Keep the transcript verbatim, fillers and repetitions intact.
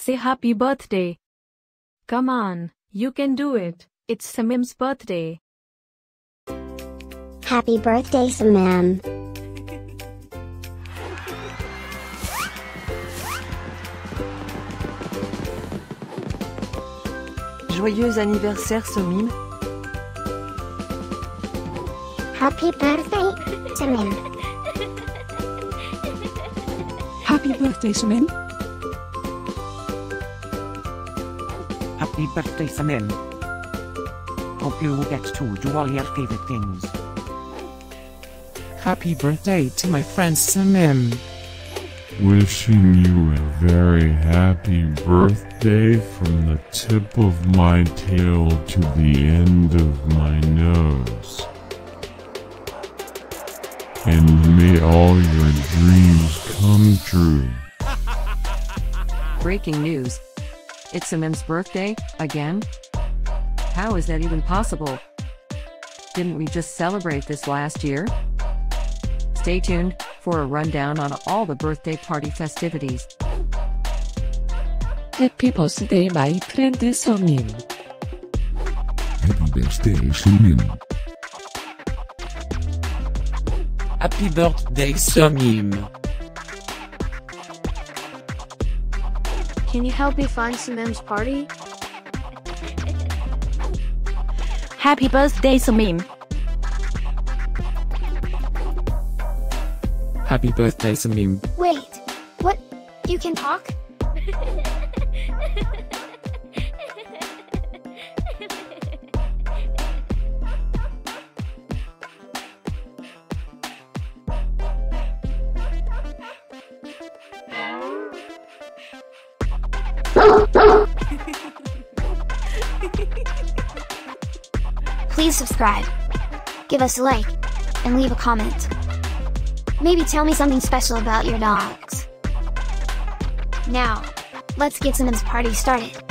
Say happy birthday. Come on, you can do it. It's Samim's birthday. Happy birthday, Samim. Joyeux anniversaire, Samim. Happy birthday, Samim. Happy birthday, Samim. Happy birthday, Samim. Hope you will get to do all your favorite things. Happy birthday to my friend Samim. Wishing you a very happy birthday from the tip of my tail to the end of my nose. And may all your dreams come true. Breaking news. It's Samim's birthday, again? How is that even possible? Didn't we just celebrate this last year? Stay tuned for a rundown on all the birthday party festivities. Happy birthday, my friend Samim. Happy birthday, Samim. Happy birthday, Samim. Can you help me find Samim's party? Happy birthday, Samim. Happy birthday, Samim. Wait, what? You can talk? Please subscribe, give us a like, and leave a comment. Maybe tell me something special about your dogs. Now, let's get Samim's party started.